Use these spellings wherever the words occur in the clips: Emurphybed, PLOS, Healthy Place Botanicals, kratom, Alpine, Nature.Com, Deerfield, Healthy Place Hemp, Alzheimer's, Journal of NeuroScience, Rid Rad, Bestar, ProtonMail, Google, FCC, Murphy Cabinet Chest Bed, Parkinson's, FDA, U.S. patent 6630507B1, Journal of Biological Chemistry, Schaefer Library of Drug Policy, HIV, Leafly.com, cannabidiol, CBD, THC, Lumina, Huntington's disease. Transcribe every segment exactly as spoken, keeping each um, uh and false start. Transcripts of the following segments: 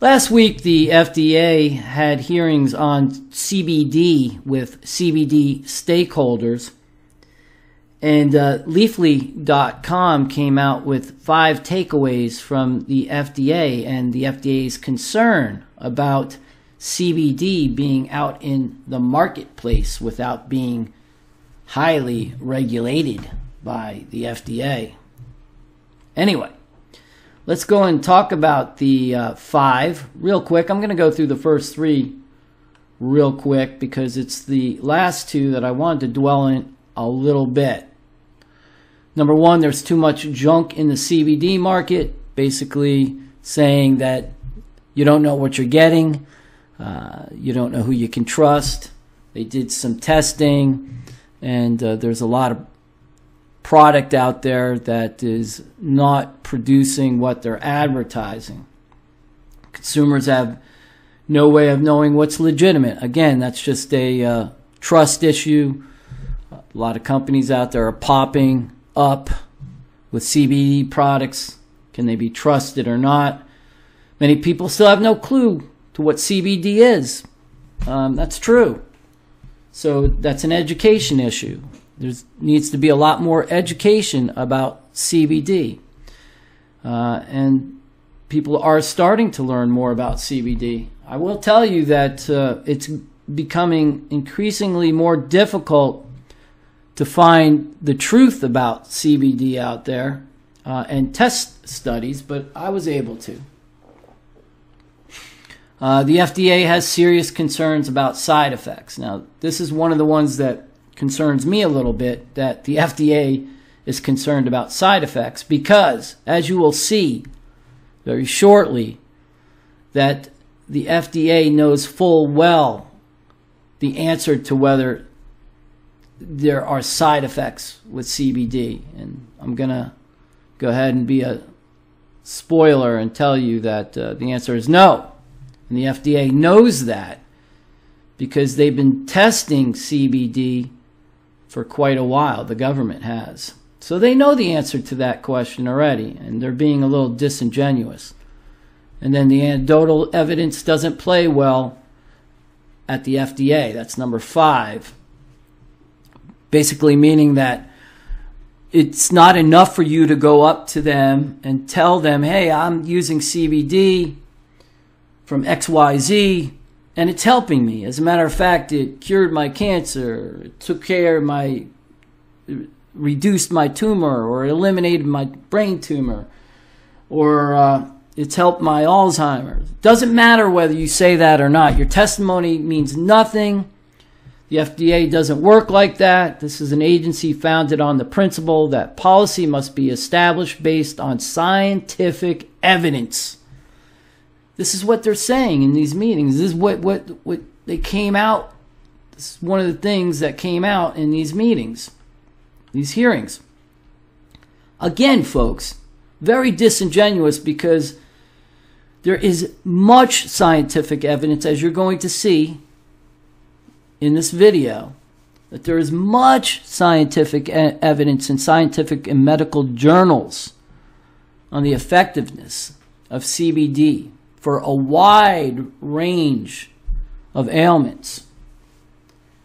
Last week, the F D A had hearings on C B D with C B D stakeholders, and uh, Leafly dot com came out with five takeaways from the F D A and the F D A's concern about C B D being out in the marketplace without being highly regulated by the F D A. Anyway, let's go and talk about the uh, five real quick. I'm going to go through the first three real quick because it's the last two that I wanted to dwell in a little bit. Number one, there's too much junk in the C B D market, basically saying that you don't know what you're getting, uh, you don't know who you can trust. They did some testing, and uh, there's a lot of product out there that is not producing what they're advertising. Consumers have no way of knowing what's legitimate. Again, that's just a uh, trust issue. A lot of companies out there are popping up with C B D products. Can they be trusted or not? Many people still have no clue to what C B D is. Um, that's true. So that's an education issue. There needs to be a lot more education about C B D. Uh, and people are starting to learn more about C B D. I will tell you that uh, it's becoming increasingly more difficult to find the truth about C B D out there uh, and test studies, but I was able to. Uh, the F D A has serious concerns about side effects. Now, this is one of the ones that concerns me a little bit, that the F D A is concerned about side effects, because as you will see very shortly, that the F D A knows full well the answer to whether there are side effects with C B D. And I'm gonna go ahead and be a spoiler and tell you that uh, the answer is no, and the F D A knows that because they've been testing C B D for quite a while. The government has. So they know the answer to that question already, and they're being a little disingenuous. And then the anecdotal evidence doesn't play well at the F D A. That's number five. Basically meaning that it's not enough for you to go up to them and tell them, hey, I'm using C B D from X Y Z, and it's helping me. As a matter of fact, it cured my cancer, it took care of my, reduced my tumor, or eliminated my brain tumor, or uh, it's helped my Alzheimer's. It doesn't matter whether you say that or not. Your testimony means nothing. The F D A doesn't work like that. This is an agency founded on the principle that policy must be established based on scientific evidence. This is what they're saying in these meetings. This is what, what, what they came out. This is one of the things that came out in these meetings, these hearings. Again, folks, very disingenuous, because there is much scientific evidence, as you're going to see in this video, that there is much scientific evidence in scientific and medical journals on the effectiveness of C B D for a wide range of ailments.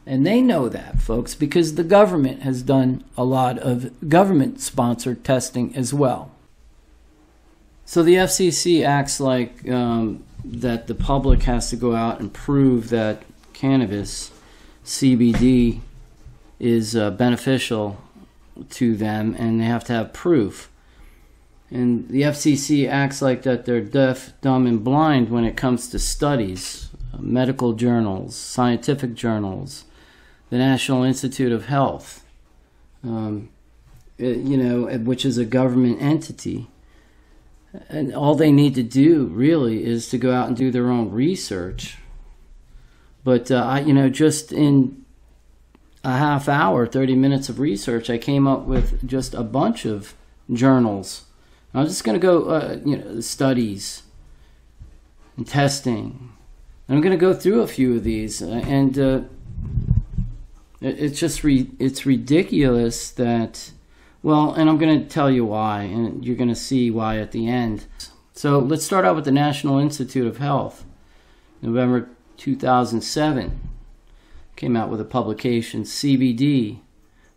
And they know that, folks, because the government has done a lot of government-sponsored testing as well. So the F C C acts like um, that the public has to go out and prove that cannabis, C B D, is uh, beneficial to them, and they have to have proof. And the F C C acts like that they're deaf, dumb, and blind when it comes to studies, medical journals, scientific journals, the National Institute of Health, um, it, you know, which is a government entity. And all they need to do, really, is to go out and do their own research. But, uh, I, you know, just in a half hour, thirty minutes of research, I came up with just a bunch of journals. I'm just going to go, uh, you know, studies and testing. I'm going to go through a few of these, and uh, it, it's just re it's ridiculous that, well, and I'm going to tell you why, and you're going to see why at the end. So let's start out with the National Institute of Health. November two thousand seven came out with a publication, C B D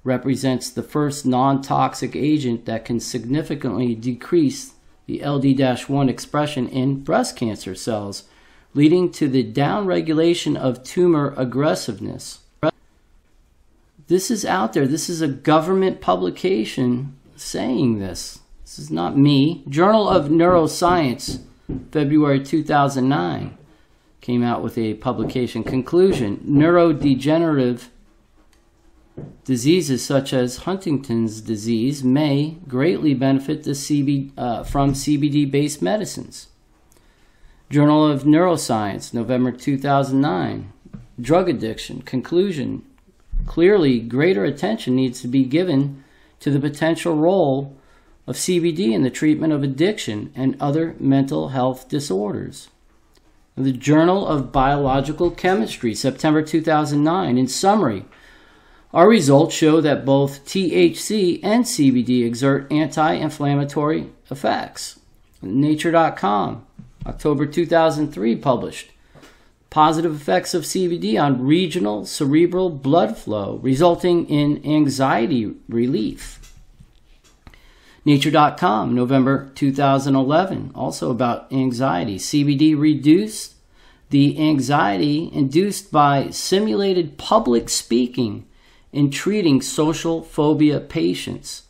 represents the first non-toxic agent that can significantly decrease the L D one expression in breast cancer cells, leading to the downregulation of tumor aggressiveness. This is out there. This is a government publication saying this. This is not me. Journal of Neuroscience, February two thousand nine, came out with a publication. Conclusion, neurodegenerative diseases such as Huntington's disease may greatly benefit the C B, uh, from C B D-based medicines. Journal of Neuroscience, November two thousand nine, Drug Addiction, Conclusion, clearly greater attention needs to be given to the potential role of C B D in the treatment of addiction and other mental health disorders. The Journal of Biological Chemistry, September two thousand nine, in summary, our results show that both T H C and C B D exert anti-inflammatory effects. Nature dot com, October two thousand three, published positive effects of C B D on regional cerebral blood flow, resulting in anxiety relief. Nature dot com, November two thousand eleven, also about anxiety. C B D reduced the anxiety induced by simulated public speaking in treating social phobia patients.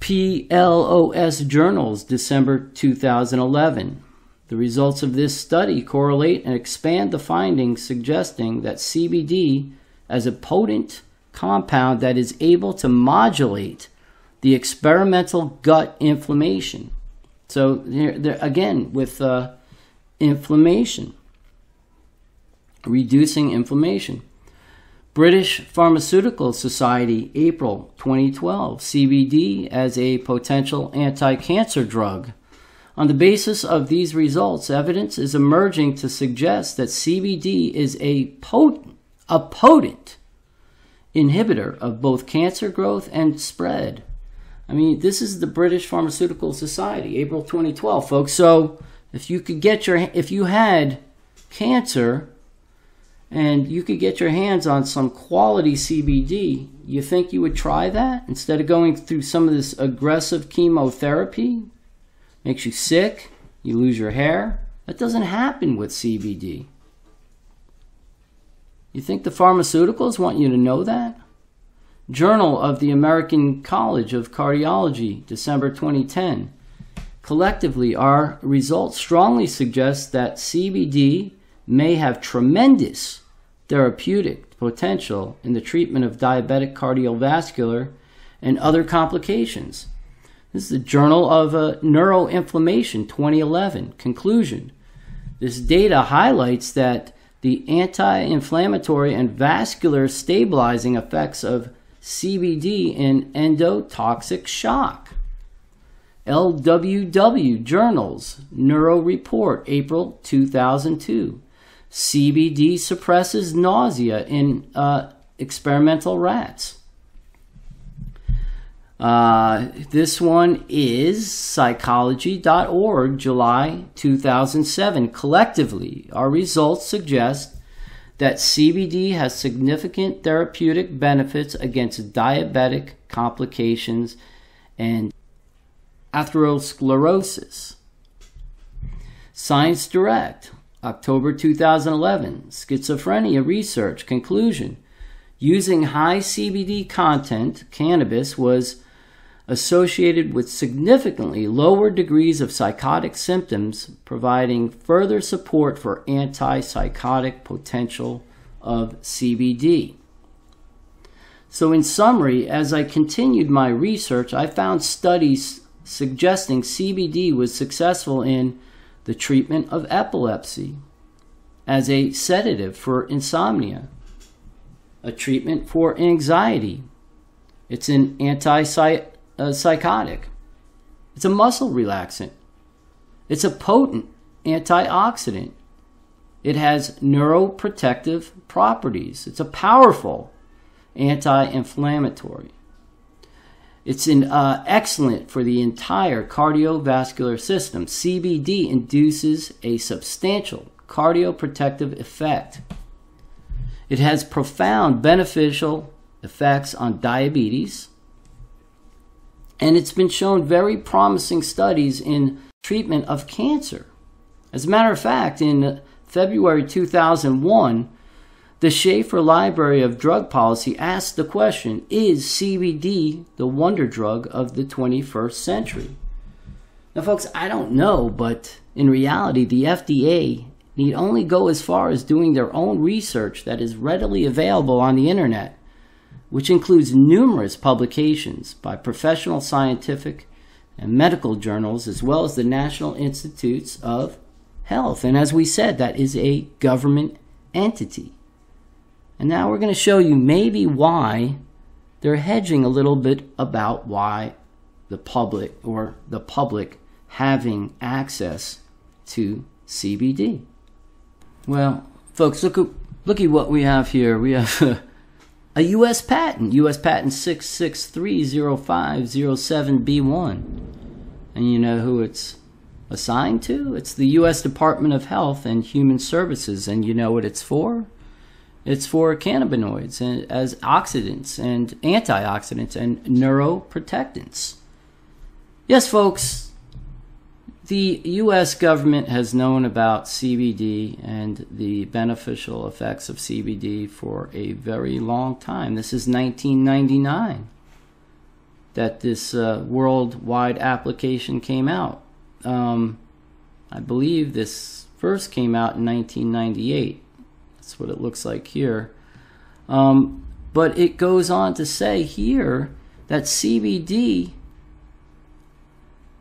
P L O S Journals, December two thousand eleven. The results of this study correlate and expand the findings suggesting that C B D as a potent compound that is able to modulate the experimental gut inflammation. So they're, they're, again, with uh, inflammation, reducing inflammation. British Pharmaceutical Society, April twenty twelve, C B D as a potential anti-cancer drug. On the basis of these results, evidence is emerging to suggest that C B D is a potent, a potent inhibitor of both cancer growth and spread. I mean, this is the British Pharmaceutical Society, April twenty twelve, folks. So if you could get your, if you had cancer and you could get your hands on some quality C B D, you think you would try that instead of going through some of this aggressive chemotherapy? Makes you sick, you lose your hair. That doesn't happen with C B D. You think the pharmaceuticals want you to know that? Journal of the American College of Cardiology, December twenty ten. Collectively, our results strongly suggest that C B D may have tremendous therapeutic potential in the treatment of diabetic cardiovascular and other complications. This is the Journal of uh, Neuroinflammation, twenty eleven. Conclusion. This data highlights that the anti-inflammatory and vascular stabilizing effects of C B D in endotoxic shock. L W W Journals, Neuro Report, April two thousand two. C B D suppresses nausea in uh, experimental rats. Uh, this one is psychology dot org, July two thousand seven. Collectively, our results suggest that C B D has significant therapeutic benefits against diabetic complications and atherosclerosis. Science Direct, October two thousand eleven, Schizophrenia Research, Conclusion. Using high C B D content, cannabis was associated with significantly lower degrees of psychotic symptoms, providing further support for antipsychotic potential of C B D. So in summary, as I continued my research, I found studies suggesting C B D was successful in the treatment of epilepsy, as a sedative for insomnia, a treatment for anxiety. It's an antipsychotic. Uh, psychotic. It's a muscle relaxant. It's a potent antioxidant. It has neuroprotective properties. It's a powerful anti-inflammatory. It's an, uh, excellent for the entire cardiovascular system. C B D induces a substantial cardioprotective effect. It has profound beneficial effects on diabetes, and it's been shown very promising studies in treatment of cancer. As a matter of fact, in February two thousand one, the Schaefer Library of Drug Policy asked the question, is C B D the wonder drug of the twenty-first century? Now folks, I don't know, but in reality, the F D A need only go as far as doing their own research that is readily available on the internet, which includes numerous publications by professional scientific and medical journals, as well as the National Institutes of Health. And as we said, that is a government entity. And now we're going to show you maybe why they're hedging a little bit about why the public or the public having access to C B D. Well, folks, look at, look at what we have here. We have a, a U S patent, U S patent six six three zero five zero seven B one. And you know who it's assigned to? It's the U S Department of Health and Human Services. And you know what it's for? It's for cannabinoids and as oxidants and antioxidants and neuroprotectants. Yes, folks, the U S government has known about C B D and the beneficial effects of C B D for a very long time. This is nineteen ninety-nine that this uh, worldwide application came out. Um, I believe this first came out in nineteen ninety-eight. That's what it looks like here. Um, but it goes on to say here that C B D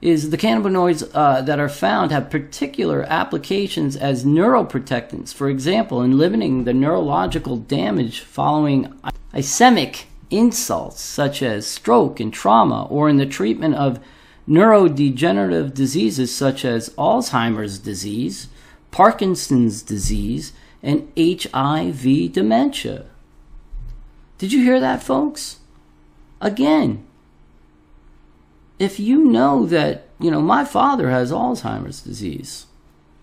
is the cannabinoids uh, that are found have particular applications as neuroprotectants. For example, in limiting the neurological damage following ischemic insults such as stroke and trauma, or in the treatment of neurodegenerative diseases such as Alzheimer's disease, Parkinson's disease, and H I V dementia. Did you hear that, folks? Again, if you know that, you know, my father has Alzheimer's disease,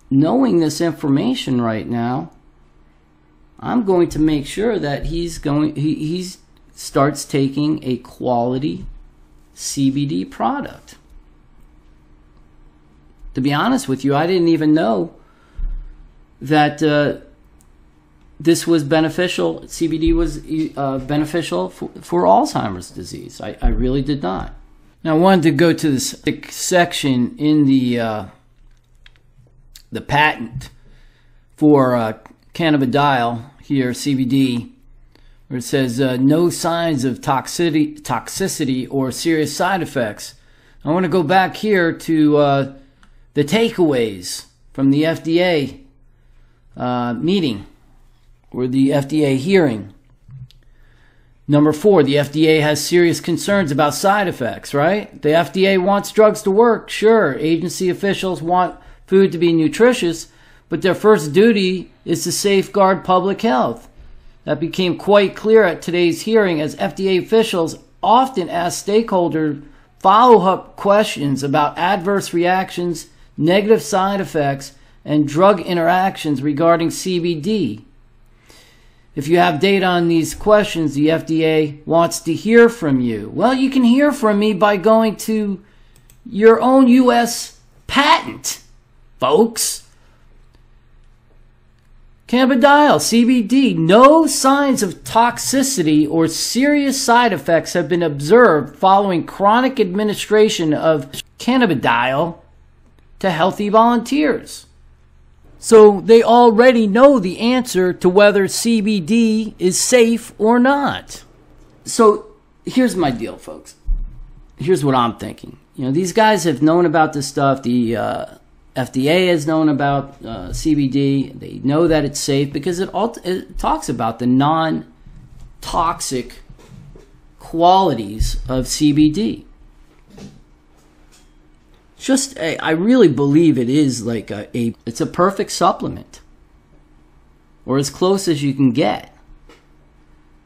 knowing this information right now, I'm going to make sure that he's going, he he's, starts taking a quality C B D product. To be honest with you, I didn't even know that uh, this was beneficial, C B D was uh, beneficial for, for Alzheimer's disease. I, I really did not. Now I wanted to go to this section in the, uh, the patent for uh, cannabidiol here, C B D, where it says uh, no signs of toxicity, toxicity or serious side effects. I want to go back here to uh, the takeaways from the F D A uh, meeting. Or the F D A hearing. Number four, the F D A has serious concerns about side effects, right? The F D A wants drugs to work, sure. Agency officials want food to be nutritious, but their first duty is to safeguard public health. That became quite clear at today's hearing, as F D A officials often ask stakeholders follow-up questions about adverse reactions, negative side effects, and drug interactions regarding C B D. If you have data on these questions, the F D A wants to hear from you. Well, you can hear from me by going to your own U S patent, folks. Cannabidiol, C B D, no signs of toxicity or serious side effects have been observed following chronic administration of cannabidiol to healthy volunteers. So they already know the answer to whether C B D is safe or not. So here's my deal, folks. Here's what I'm thinking. You know, these guys have known about this stuff. The uh, F D A has known about uh, C B D. They know that it's safe because it, all it talks about the non-toxic qualities of C B D. Just, a, I really believe it is like a, a, it's a perfect supplement, or as close as you can get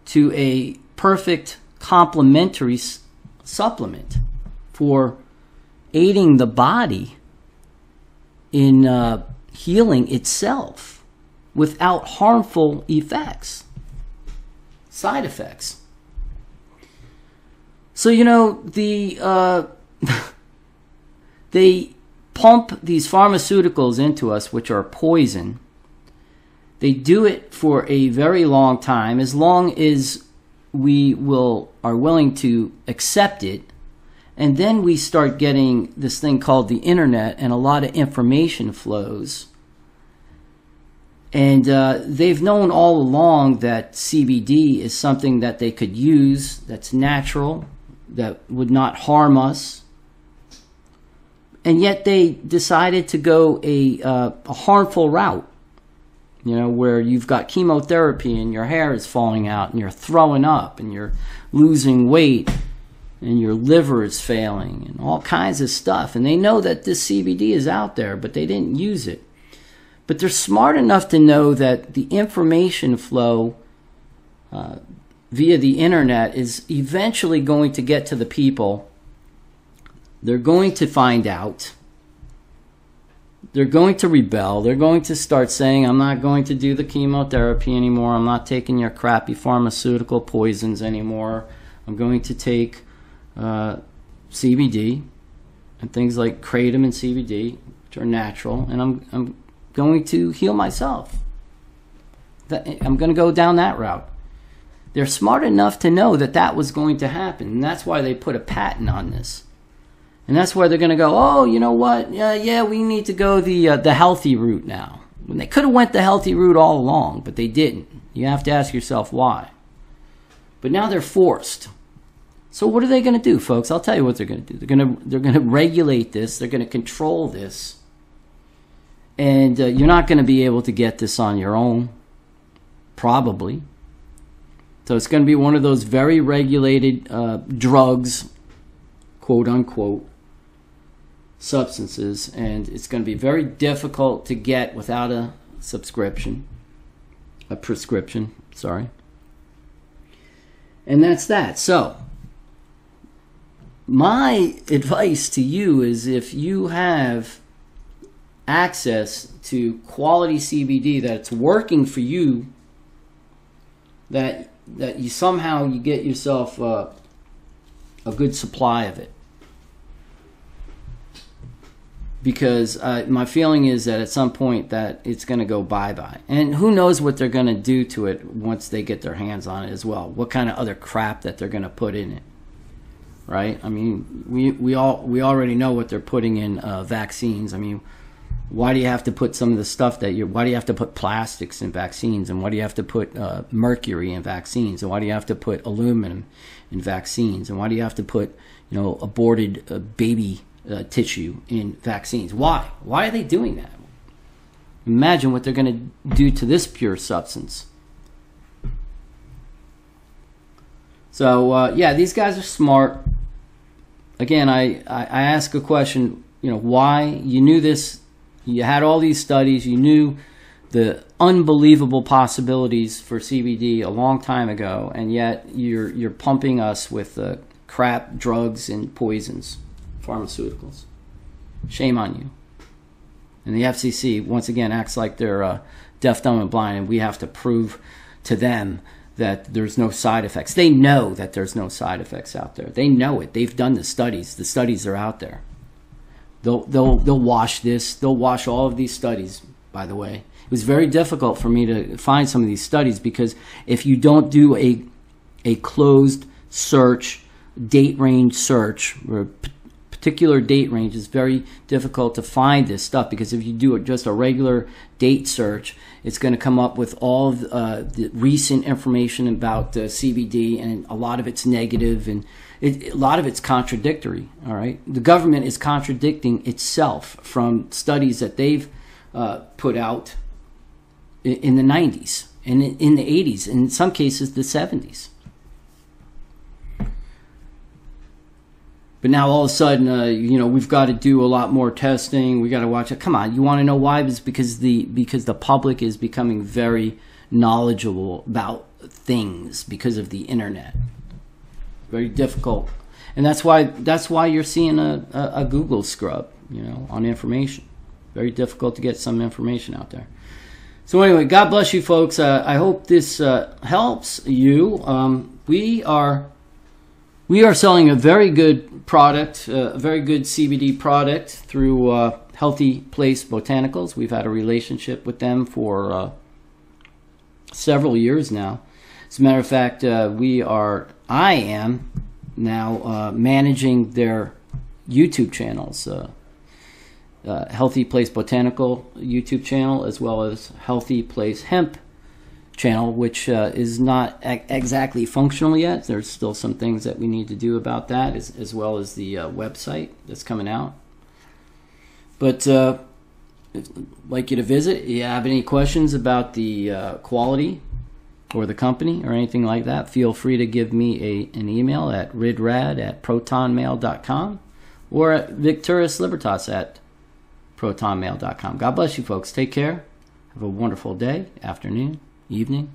to a perfect complementary supplement for aiding the body in uh, healing itself without harmful effects, side effects. So, you know, the uh, they pump these pharmaceuticals into us, which are poison. They do it for a very long time, as long as we will are willing to accept it. And then we start getting this thing called the internet, and a lot of information flows. And uh, they've known all along that C B D is something that they could use, that's natural, that would not harm us. And yet they decided to go a, uh, a harmful route, you know, where you've got chemotherapy and your hair is falling out and you're throwing up and you're losing weight, and your liver is failing, and all kinds of stuff. And they know that this C B D is out there, but they didn't use it. But they're smart enough to know that the information flow uh, via the internet is eventually going to get to the people. They're going to find out. They're going to rebel. They're going to start saying, I'm not going to do the chemotherapy anymore. I'm not taking your crappy pharmaceutical poisons anymore. I'm going to take Uh, C B D and things like kratom and C B D, which are natural, and I'm I'm going to heal myself. That, I'm going to go down that route. They're smart enough to know that that was going to happen, and that's why they put a patent on this. And that's why they're going to go, oh, you know what? Yeah, yeah, we need to go the uh, the healthy route now. When they could have went the healthy route all along, but they didn't. You have to ask yourself why. But now they're forced. So what are they going to do, folks? I'll tell you what they're going to do. They're going to they're going to regulate this. They're going to control this, and uh, you're not going to be able to get this on your own, probably. So it's going to be one of those very regulated uh, drugs, quote unquote, substances, and it's going to be very difficult to get without a subscription, a prescription. Sorry, and that's that. So my advice to you is, if you have access to quality C B D that's working for you, that that you somehow you get yourself uh, a good supply of it, because uh, my feeling is that at some point that it's going to go bye-bye, and who knows what they're going to do to it once they get their hands on it as well, what kind of other crap that they're going to put in it. Right? I mean, we we all we already know what they're putting in uh, vaccines. I mean, why do you have to put some of the stuff that you? Why do you have to put plastics in vaccines? And why do you have to put uh, mercury in vaccines? And why do you have to put aluminum in vaccines? And why do you have to put, you know, aborted uh, baby uh, tissue in vaccines? Why? Why are they doing that? Imagine what they're going to do to this pure substance. So uh, yeah, these guys are smart. Again, I, I ask a question, you know, why? You knew this, you had all these studies, you knew the unbelievable possibilities for C B D a long time ago, and yet you're, you're pumping us with uh, crap, drugs, and poisons, pharmaceuticals. Shame on you. And the F C C, once again, acts like they're uh, deaf, dumb, and blind, and we have to prove to them that there's no side effects. They know that there's no side effects out there. They know it. They've done the studies. The studies are out there. They'll, they'll, they'll wash this. They'll wash all of these studies, by the way. It was very difficult for me to find some of these studies, because if you don't do a, a closed search, date range search, or a particular date range, it's very difficult to find this stuff, because if you do just a regular date search, it's going to come up with all of, uh, the recent information about uh, C B D, and a lot of it's negative, and it, a lot of it's contradictory. All right, the government is contradicting itself from studies that they've uh, put out in, in the nineties and in, in the eighties, and in some cases the seventies. But now all of a sudden, uh, you know, we've got to do a lot more testing. We got to watch it. Come on, you want to know why? It's because the because the public is becoming very knowledgeable about things because of the internet. Very difficult, And that's why that's why you're seeing a, a, a Google scrub, you know, on information. Very difficult to get some information out there. So anyway, God bless you folks. Uh, I hope this uh, helps you. Um, we are we are selling a very good product, uh, a very good C B D product through uh, Healthy Place Botanicals. We've had a relationship with them for uh, several years now. As a matter of fact, uh, we are I am now uh, managing their YouTube channels. Uh, Uh, Healthy Place Botanical YouTube channel, as well as Healthy Place Hemp channel, which uh, is not exactly functional yet. There's still some things that we need to do about that, as, as well as the uh, website that's coming out. But uh, I'd like you to visit. If you have any questions about the uh, quality or the company or anything like that, feel free to give me a, an email at ridrad at protonmail dot com or at victoriuslibertas at protonmail dot com. God bless you folks. Take care. Have a wonderful day, afternoon, evening.